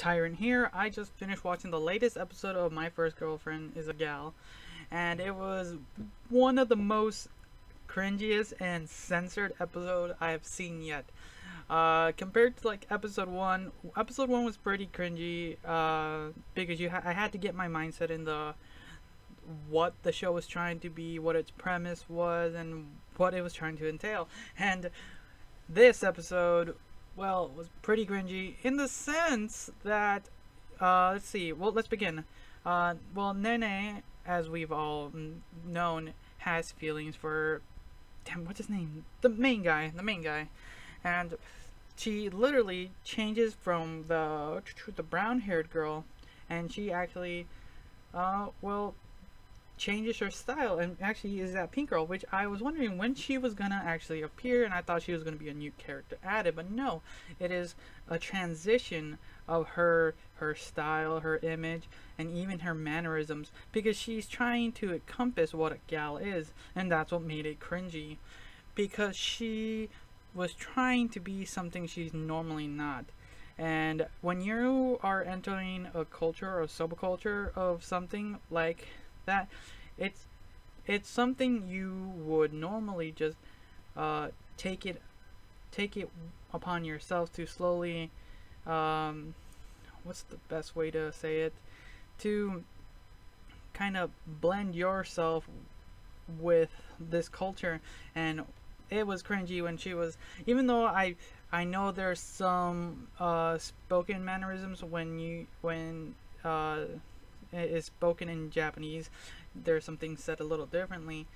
Tyrant here. I just finished watching the latest episode of My First Girlfriend is a Gal, and it was one of the most cringiest and censored episode I have seen yet. Compared to like episode one was pretty cringy because I had to get my mindset in the what the show was trying to be, what its premise was, and what it was trying to entail. And this episode, well, was pretty cringy in the sense that let's see. Well, let's begin. Well, Nene, as we've all known, has feelings for damn, what's his name? The main guy. And she literally changes from the brown-haired girl, and she actually, well, changes her style and actually is that pink girl, which I was wondering when she was gonna actually appear, and I thought she was gonna be a new character added, but no, it is a transition of her style, her image, and even her mannerisms, because she's trying to encompass what a gal is, and that's what made it cringy, because she was trying to be something she's normally not. And when you are entering a culture or subculture of something like that, it's something you would normally just take it upon yourself to slowly what's the best way to say it, to kind of blend yourself with this culture. And it was cringy when she was, even though I know there's some spoken mannerisms when it is spoken in Japanese, there's something said a little differently.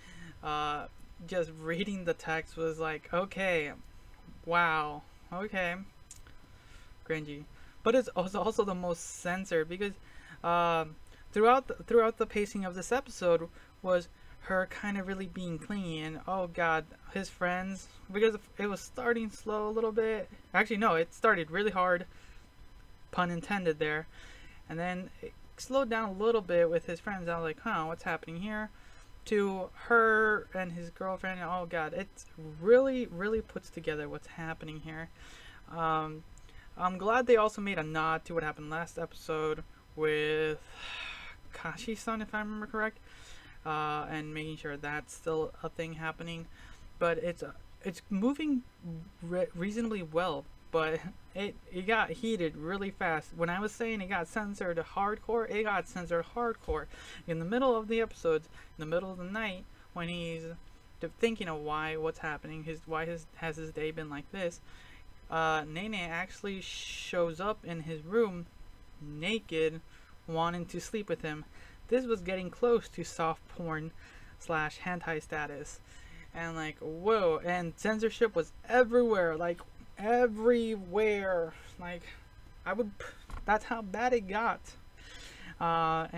Just reading the text was like, okay, wow, okay, cringy. But it's also the most censored, because throughout the pacing of this episode was her kind of really being clingy, and oh god, his friends, because it was starting slow a little bit. Actually no, it started really hard, pun intended there, and then it slowed down a little bit with his friends. I was like, huh, what's happening here? To her and his girlfriend, and oh god, it really, really puts together what's happening here. I'm glad they also made a nod to what happened last episode with Kashi-san, if I remember correct. And making sure that's still a thing happening, but it's moving reasonably well. But it got heated really fast. When I was saying it got censored hardcore, it got censored hardcore in the middle of the episodes, in the middle of the night, when he's thinking of what's happening, why has his day been like this. Nene actually shows up in his room naked, wanting to sleep with him. This was getting close to soft porn / hentai status, and like, whoa. And censorship was everywhere, like everywhere, like that's how bad it got. But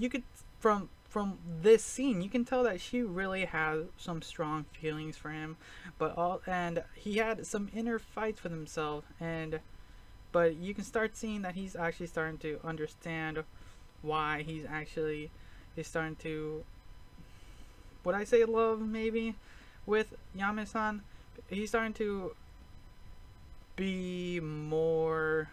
you could, from this scene, you can tell that she really has some strong feelings for him, and he had some inner fights with himself, but you can start seeing that he's actually starting to understand why he's starting to, would I say love maybe, with Yame-san. He's starting to be more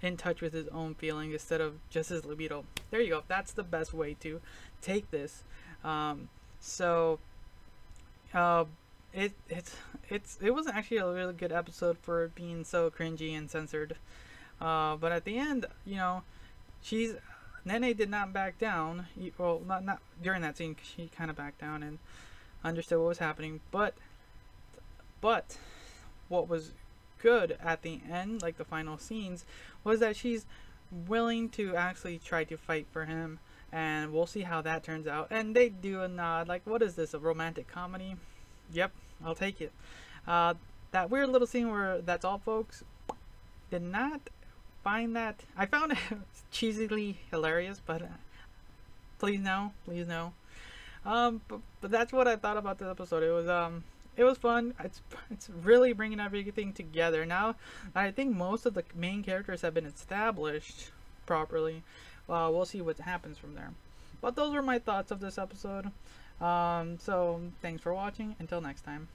in touch with his own feelings instead of just his libido. There you go, that's the best way to take this. It was actually a really good episode for being so cringy and censored, but at the end, you know, Nene did not back down. Well, not during that scene, she kind of backed down and understood what was happening. But what was good at the end, like the final scenes, was that she's willing to actually try to fight for him, and we'll see how that turns out. And they do a nod, like, what is this, a romantic comedy? Yep, I'll take it. That weird little scene where that's all, folks, did not find that, I found it cheesily hilarious, but please no. But that's what I thought about this episode. It was fun. It's really bringing everything together now. I think most of the main characters have been established properly. We'll see what happens from there. But those were my thoughts of this episode. So thanks for watching. Until next time.